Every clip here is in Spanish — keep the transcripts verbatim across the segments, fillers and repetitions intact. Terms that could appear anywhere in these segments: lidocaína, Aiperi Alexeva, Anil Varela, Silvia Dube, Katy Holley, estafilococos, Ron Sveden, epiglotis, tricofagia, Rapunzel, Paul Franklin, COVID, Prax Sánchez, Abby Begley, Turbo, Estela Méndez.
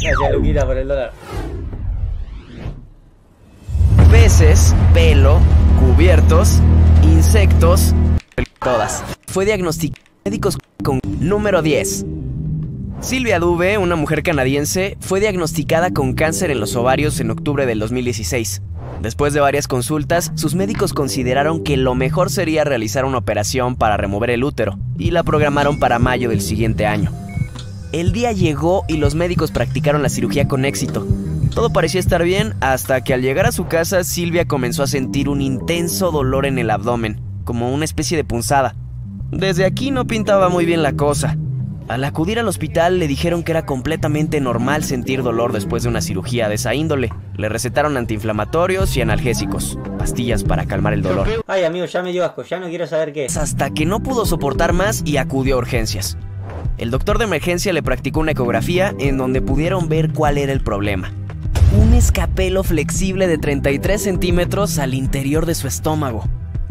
Gracias, Luquita, por el dólar. Peces, pelo, cubiertos, insectos, todas. Fue diagnosticada por médicos con número diez. Silvia Dube, una mujer canadiense, fue diagnosticada con cáncer en los ovarios en octubre del dos mil dieciséis. Después de varias consultas, sus médicos consideraron que lo mejor sería realizar una operación para remover el útero y la programaron para mayo del siguiente año. El día llegó y los médicos practicaron la cirugía con éxito. Todo parecía estar bien hasta que al llegar a su casa, Silvia comenzó a sentir un intenso dolor en el abdomen, como una especie de punzada. Desde aquí no pintaba muy bien la cosa. Al acudir al hospital le dijeron que era completamente normal sentir dolor después de una cirugía de esa índole. Le recetaron antiinflamatorios y analgésicos, pastillas para calmar el dolor. Ay, amigo, ya me dio asco, ya no quiero saber qué es. Hasta que no pudo soportar más y acudió a urgencias. El doctor de emergencia le practicó una ecografía en donde pudieron ver cuál era el problema. Un escapelo flexible de treinta y tres centímetros al interior de su estómago.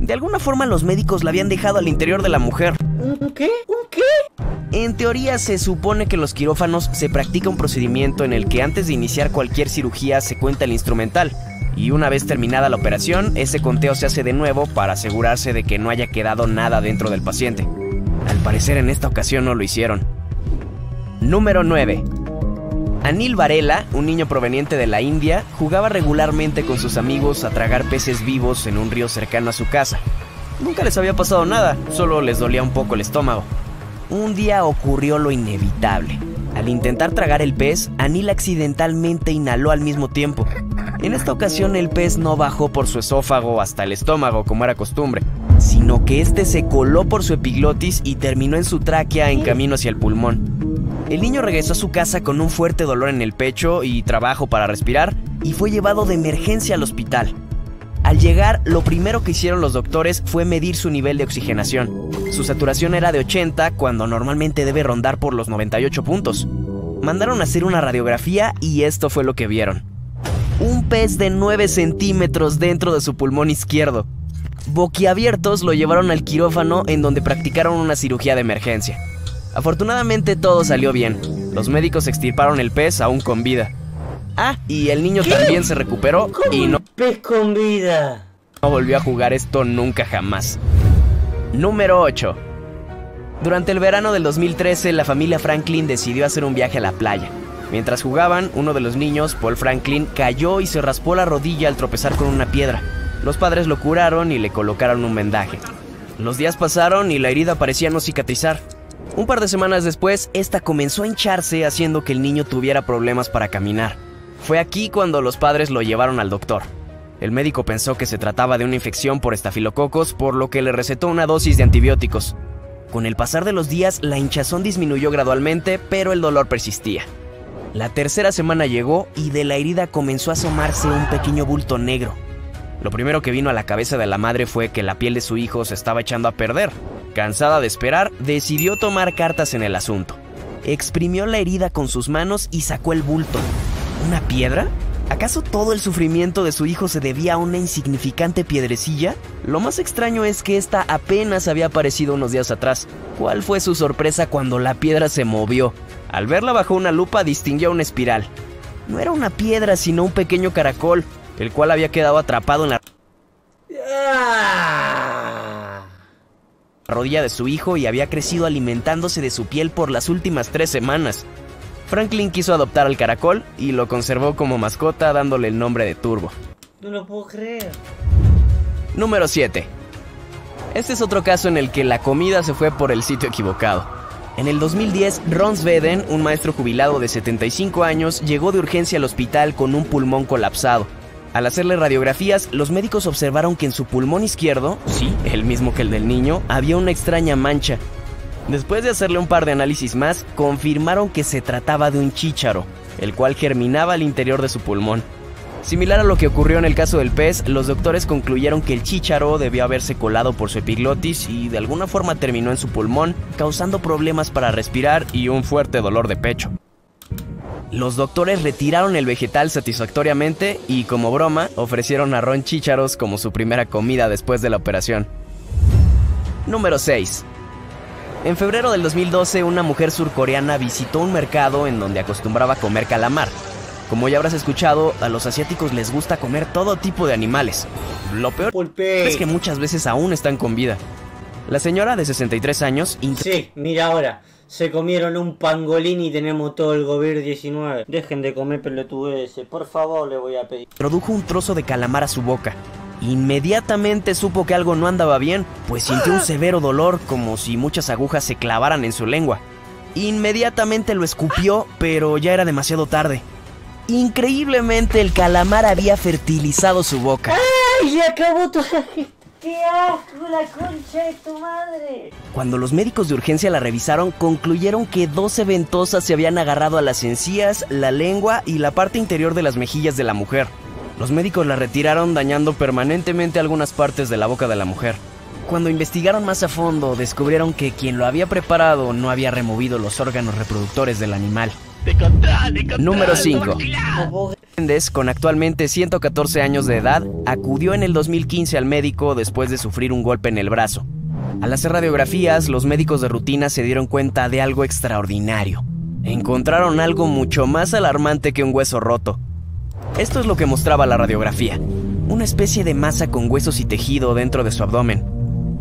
De alguna forma los médicos la habían dejado al interior de la mujer. ¿Un qué? ¿Un qué? En teoría se supone que en los quirófanos se practica un procedimiento en el que antes de iniciar cualquier cirugía se cuenta el instrumental y una vez terminada la operación ese conteo se hace de nuevo para asegurarse de que no haya quedado nada dentro del paciente. Al parecer en esta ocasión no lo hicieron. Número nueve. Anil Varela, un niño proveniente de la India, jugaba regularmente con sus amigos a tragar peces vivos en un río cercano a su casa. Nunca les había pasado nada, solo les dolía un poco el estómago. Un día ocurrió lo inevitable. Al intentar tragar el pez, Anil accidentalmente inhaló al mismo tiempo. En esta ocasión el pez no bajó por su esófago hasta el estómago, como era costumbre, sino que este se coló por su epiglotis y terminó en su tráquea en camino hacia el pulmón. El niño regresó a su casa con un fuerte dolor en el pecho y trabajo para respirar y fue llevado de emergencia al hospital. Al llegar, lo primero que hicieron los doctores fue medir su nivel de oxigenación. Su saturación era de ochenta, cuando normalmente debe rondar por los noventa y ocho puntos. Mandaron a hacer una radiografía y esto fue lo que vieron. Un pez de nueve centímetros dentro de su pulmón izquierdo. Boquiabiertos lo llevaron al quirófano en donde practicaron una cirugía de emergencia. Afortunadamente todo salió bien. Los médicos extirparon el pez aún con vida. Ah, y el niño ¿Qué? También se recuperó y no... ¡Pez con vida! No volvió a jugar esto nunca jamás. Número ocho. Durante el verano del dos mil trece, la familia Franklin decidió hacer un viaje a la playa. Mientras jugaban, uno de los niños, Paul Franklin, cayó y se raspó la rodilla al tropezar con una piedra. Los padres lo curaron y le colocaron un vendaje. Los días pasaron y la herida parecía no cicatrizar. Un par de semanas después, esta comenzó a hincharse, haciendo que el niño tuviera problemas para caminar. Fue aquí cuando los padres lo llevaron al doctor. El médico pensó que se trataba de una infección por estafilococos, por lo que le recetó una dosis de antibióticos. Con el pasar de los días, la hinchazón disminuyó gradualmente, pero el dolor persistía. La tercera semana llegó y de la herida comenzó a asomarse un pequeño bulto negro. Lo primero que vino a la cabeza de la madre fue que la piel de su hijo se estaba echando a perder. Cansada de esperar, decidió tomar cartas en el asunto. Exprimió la herida con sus manos y sacó el bulto. ¿Una piedra? ¿Acaso todo el sufrimiento de su hijo se debía a una insignificante piedrecilla? Lo más extraño es que esta apenas había aparecido unos días atrás. ¿Cuál fue su sorpresa cuando la piedra se movió? Al verla bajo una lupa distinguió una espiral. No era una piedra, sino un pequeño caracol, el cual había quedado atrapado en la rodilla de su hijo y había crecido alimentándose de su piel por las últimas tres semanas. Franklin quiso adoptar al caracol y lo conservó como mascota dándole el nombre de Turbo. No lo puedo creer. Número siete. Este es otro caso en el que la comida se fue por el sitio equivocado. En el dos mil diez, Ron Sveden, un maestro jubilado de setenta y cinco años, llegó de urgencia al hospital con un pulmón colapsado. Al hacerle radiografías, los médicos observaron que en su pulmón izquierdo, sí, el mismo que el del niño, había una extraña mancha. Después de hacerle un par de análisis más, confirmaron que se trataba de un chícharo, el cual germinaba al interior de su pulmón. Similar a lo que ocurrió en el caso del pez, los doctores concluyeron que el chícharo debió haberse colado por su epiglotis y de alguna forma terminó en su pulmón, causando problemas para respirar y un fuerte dolor de pecho. Los doctores retiraron el vegetal satisfactoriamente y, como broma, ofrecieron a Ron chícharos como su primera comida después de la operación. Número seis. En febrero del dos mil doce, una mujer surcoreana visitó un mercado en donde acostumbraba comer calamar. Como ya habrás escuchado, a los asiáticos les gusta comer todo tipo de animales. Lo peor Pulpe. es que muchas veces aún están con vida. La señora de sesenta y tres años... Sí, mira ahora, se comieron un pangolín y tenemos todo el COVID diecinueve. Dejen de comer pelotudeces, por favor, le voy a pedir. Introdujo un trozo de calamar a su boca. Inmediatamente supo que algo no andaba bien, pues sintió un severo dolor, como si muchas agujas se clavaran en su lengua. Inmediatamente lo escupió, pero ya era demasiado tarde. Increíblemente, el calamar había fertilizado su boca. ¡Ay, acabó tu... ¡Qué asco, la concha de tu madre! Cuando los médicos de urgencia la revisaron, concluyeron que doce ventosas se habían agarrado a las encías, la lengua y la parte interior de las mejillas de la mujer. Los médicos la retiraron, dañando permanentemente algunas partes de la boca de la mujer. Cuando investigaron más a fondo, descubrieron que quien lo había preparado no había removido los órganos reproductores del animal. Número cinco. Méndez, con actualmente ciento catorce años de edad, acudió en el dos mil quince al médico después de sufrir un golpe en el brazo. Al hacer radiografías, los médicos de rutina se dieron cuenta de algo extraordinario. Encontraron algo mucho más alarmante que un hueso roto. Esto es lo que mostraba la radiografía: una especie de masa con huesos y tejido dentro de su abdomen.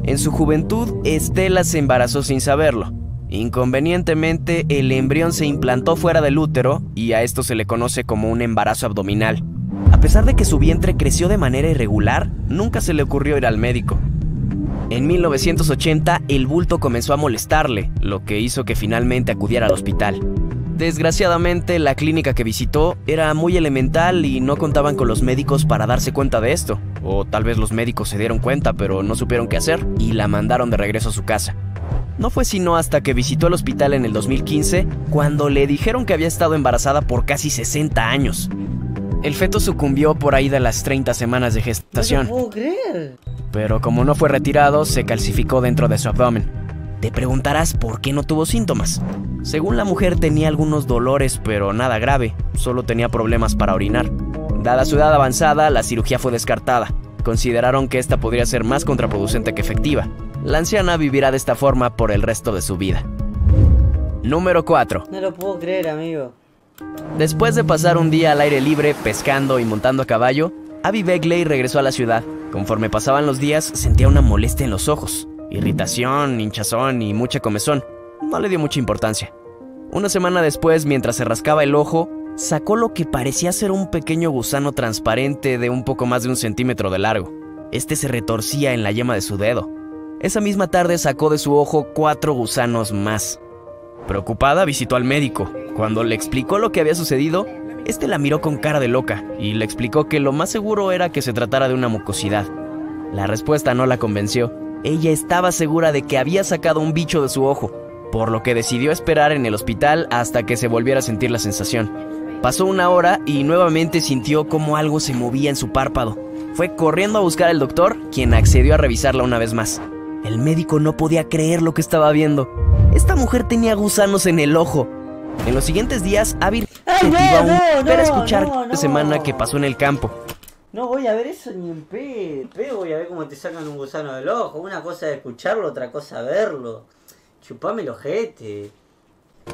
En su juventud, Estela se embarazó sin saberlo. Inconvenientemente, el embrión se implantó fuera del útero, y a esto se le conoce como un embarazo abdominal. A pesar de que su vientre creció de manera irregular, nunca se le ocurrió ir al médico. En mil novecientos ochenta, el bulto comenzó a molestarle, lo que hizo que finalmente acudiera al hospital. Desgraciadamente, la clínica que visitó era muy elemental y no contaban con los médicos para darse cuenta de esto. O tal vez los médicos se dieron cuenta, pero no supieron qué hacer y la mandaron de regreso a su casa. No fue sino hasta que visitó el hospital en el dos mil quince, cuando le dijeron que había estado embarazada por casi sesenta años. El feto sucumbió por ahí de las treinta semanas de gestación. No te puedo creer. Pero como no fue retirado, se calcificó dentro de su abdomen. Te preguntarás por qué no tuvo síntomas. Según la mujer, tenía algunos dolores, pero nada grave, solo tenía problemas para orinar. Dada su edad avanzada, la cirugía fue descartada. Consideraron que esta podría ser más contraproducente que efectiva. La anciana vivirá de esta forma por el resto de su vida. Número cuatro. No lo puedo creer, amigo. Después de pasar un día al aire libre, pescando y montando a caballo, Abby Begley regresó a la ciudad. Conforme pasaban los días, sentía una molestia en los ojos. Irritación, hinchazón y mucha comezón. No le dio mucha importancia. Una semana después, mientras se rascaba el ojo, sacó lo que parecía ser un pequeño gusano transparente de un poco más de un centímetro de largo. Este se retorcía en la yema de su dedo. Esa misma tarde sacó de su ojo cuatro gusanos más. Preocupada, visitó al médico. Cuando le explicó lo que había sucedido, este la miró con cara de loca y le explicó que lo más seguro era que se tratara de una mucosidad. La respuesta no la convenció. Ella estaba segura de que había sacado un bicho de su ojo, por lo que decidió esperar en el hospital hasta que se volviera a sentir la sensación. Pasó una hora y nuevamente sintió como algo se movía en su párpado. Fue corriendo a buscar al doctor, quien accedió a revisarla una vez más. El médico no podía creer lo que estaba viendo. Esta mujer tenía gusanos en el ojo. En los siguientes días, Abby se iba a volver a escuchar la semana que pasó en el campo. No voy a ver eso ni en pe, pe, voy a ver cómo te sacan un gusano del ojo. Una cosa es escucharlo, otra cosa verlo. Chupame el ojete.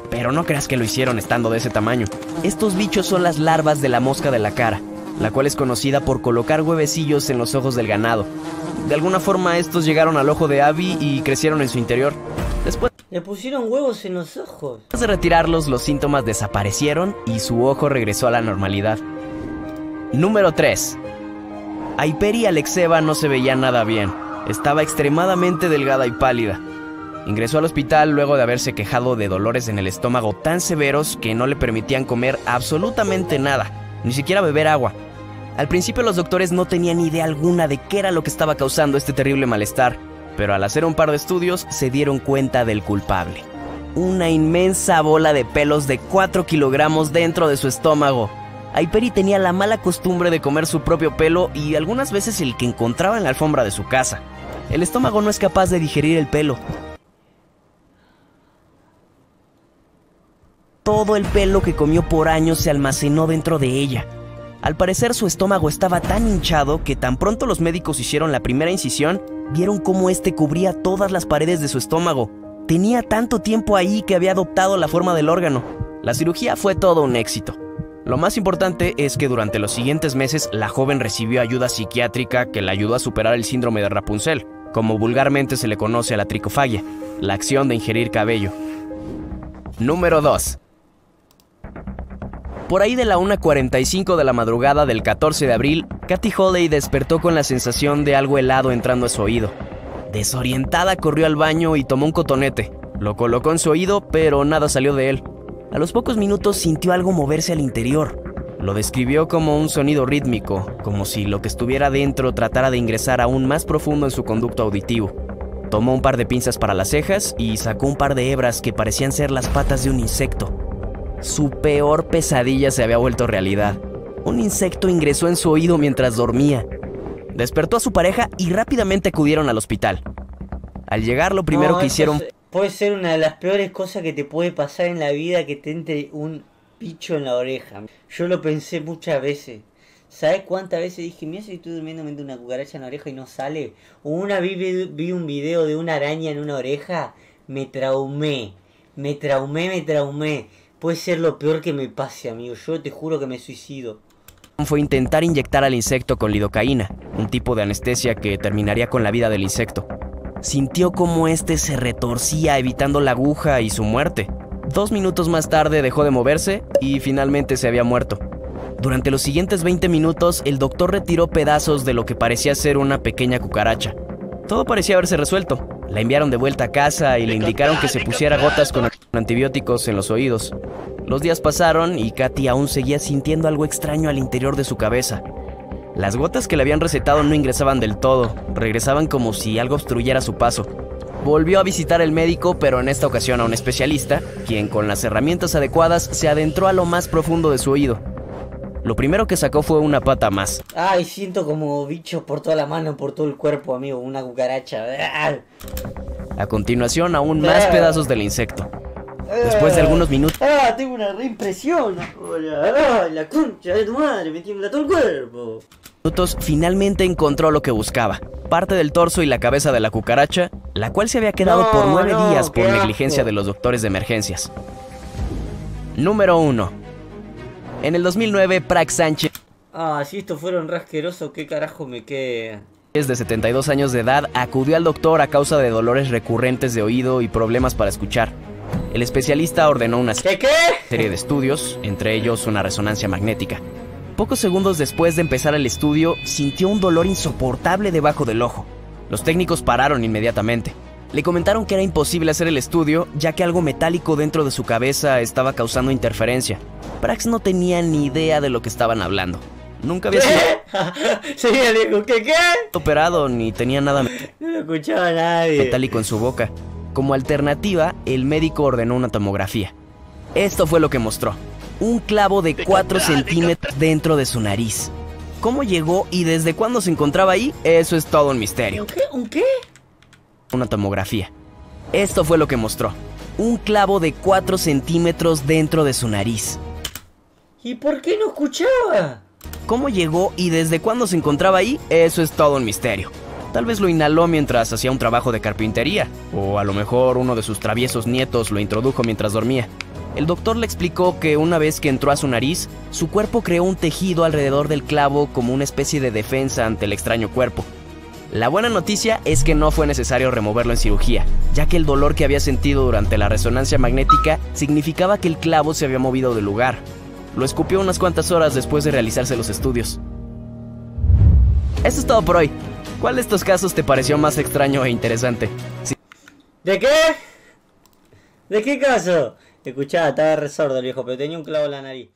Pero no creas que lo hicieron estando de ese tamaño. Estos bichos son las larvas de la mosca de la cara, la cual es conocida por colocar huevecillos en los ojos del ganado. De alguna forma, estos llegaron al ojo de Abby y crecieron en su interior. Después le pusieron huevos en los ojos. Después de retirarlos, los síntomas desaparecieron y su ojo regresó a la normalidad. Número tres. Aiperi Alexeva no se veía nada bien. Estaba extremadamente delgada y pálida. Ingresó al hospital luego de haberse quejado de dolores en el estómago tan severos que no le permitían comer absolutamente nada, ni siquiera beber agua. Al principio los doctores no tenían idea alguna de qué era lo que estaba causando este terrible malestar, pero al hacer un par de estudios se dieron cuenta del culpable. Una inmensa bola de pelos de cuatro kilogramos dentro de su estómago. Aiperi tenía la mala costumbre de comer su propio pelo y algunas veces el que encontraba en la alfombra de su casa. El estómago no es capaz de digerir el pelo. Todo el pelo que comió por años se almacenó dentro de ella. Al parecer su estómago estaba tan hinchado que tan pronto los médicos hicieron la primera incisión, vieron cómo este cubría todas las paredes de su estómago. Tenía tanto tiempo ahí que había adoptado la forma del órgano. La cirugía fue todo un éxito. Lo más importante es que durante los siguientes meses la joven recibió ayuda psiquiátrica que la ayudó a superar el síndrome de Rapunzel, como vulgarmente se le conoce a la tricofagia, la acción de ingerir cabello. Número dos. Por ahí de la una cuarenta y cinco de la madrugada del catorce de abril, Katy Holley despertó con la sensación de algo helado entrando a su oído. Desorientada corrió al baño y tomó un cotonete. Lo colocó en su oído, pero nada salió de él. A los pocos minutos sintió algo moverse al interior. Lo describió como un sonido rítmico, como si lo que estuviera dentro tratara de ingresar aún más profundo en su conducto auditivo. Tomó un par de pinzas para las cejas y sacó un par de hebras que parecían ser las patas de un insecto. Su peor pesadilla se había vuelto realidad. Un insecto ingresó en su oído mientras dormía. Despertó a su pareja y rápidamente acudieron al hospital. Al llegar, lo primero no, que hicieron... Puede ser una de las peores cosas que te puede pasar en la vida, que te entre un bicho en la oreja. Yo lo pensé muchas veces. ¿Sabes cuántas veces dije, mira si estoy durmiendo, me entra una cucaracha en la oreja y no sale? Una vi, vi un video de una araña en una oreja, me traumé, me traumé, me traumé. Puede ser lo peor que me pase, amigo, yo te juro que me suicido. Fue intentar inyectar al insecto con lidocaína, un tipo de anestesia que terminaría con la vida del insecto. Sintió como este se retorcía evitando la aguja y su muerte. Dos minutos más tarde dejó de moverse y finalmente se había muerto. Durante los siguientes veinte minutos, el doctor retiró pedazos de lo que parecía ser una pequeña cucaracha. Todo parecía haberse resuelto. La enviaron de vuelta a casa y le indicaron que se pusiera gotas con antibióticos en los oídos. Los días pasaron y Katy aún seguía sintiendo algo extraño al interior de su cabeza. Las gotas que le habían recetado no ingresaban del todo, regresaban como si algo obstruyera su paso. Volvió a visitar al médico, pero en esta ocasión a un especialista, quien con las herramientas adecuadas se adentró a lo más profundo de su oído. Lo primero que sacó fue una pata más. Ay, siento como bichos por toda la mano, por todo el cuerpo, amigo, una cucaracha. A continuación, aún más pedazos del insecto. Después de algunos minutos... ¡Ah! Tengo una reimpresión. ¡Ah! La concha de tu madre, me tiembla todo el cuerpo. Minutos, finalmente encontró lo que buscaba. Parte del torso y la cabeza de la cucaracha, la cual se había quedado no, por nueve no, días por negligencia asco. de los doctores de emergencias. Número uno. En el dos mil nueve, Prax Sánchez... Ah, si esto fuera un rasqueroso, ¿qué carajo me queda? ...de setenta y dos años de edad, acudió al doctor a causa de dolores recurrentes de oído y problemas para escuchar. El especialista ordenó una ¿Qué, qué? serie de estudios, entre ellos una resonancia magnética. Pocos segundos después de empezar el estudio, sintió un dolor insoportable debajo del ojo. Los técnicos pararon inmediatamente. Le comentaron que era imposible hacer el estudio, ya que algo metálico dentro de su cabeza estaba causando interferencia. Prax no tenía ni idea de lo que estaban hablando. Nunca había sido sí, ¿qué, qué? operado, ni tenía nada no lo escuchaba nadie. metálico en su boca. Como alternativa, el médico ordenó una tomografía. Esto fue lo que mostró. Un clavo de cuatro centímetros dentro de su nariz. ¿Cómo llegó y desde cuándo se encontraba ahí? Eso es todo un misterio. ¿Un qué? ¿Un qué? Una tomografía. Esto fue lo que mostró. Un clavo de cuatro centímetros dentro de su nariz. ¿Y por qué no escuchaba? ¿Cómo llegó y desde cuándo se encontraba ahí? Eso es todo un misterio. Tal vez lo inhaló mientras hacía un trabajo de carpintería, o a lo mejor uno de sus traviesos nietos lo introdujo mientras dormía. El doctor le explicó que una vez que entró a su nariz, su cuerpo creó un tejido alrededor del clavo como una especie de defensa ante el extraño cuerpo. La buena noticia es que no fue necesario removerlo en cirugía, ya que el dolor que había sentido durante la resonancia magnética significaba que el clavo se había movido del lugar. Lo escupió unas cuantas horas después de realizarse los estudios. Eso es todo por hoy. ¿Cuál de estos casos te pareció más extraño e interesante? Sí. ¿De qué? ¿De qué caso? Escuchaba, estaba re sordo el viejo, pero tenía un clavo en la nariz.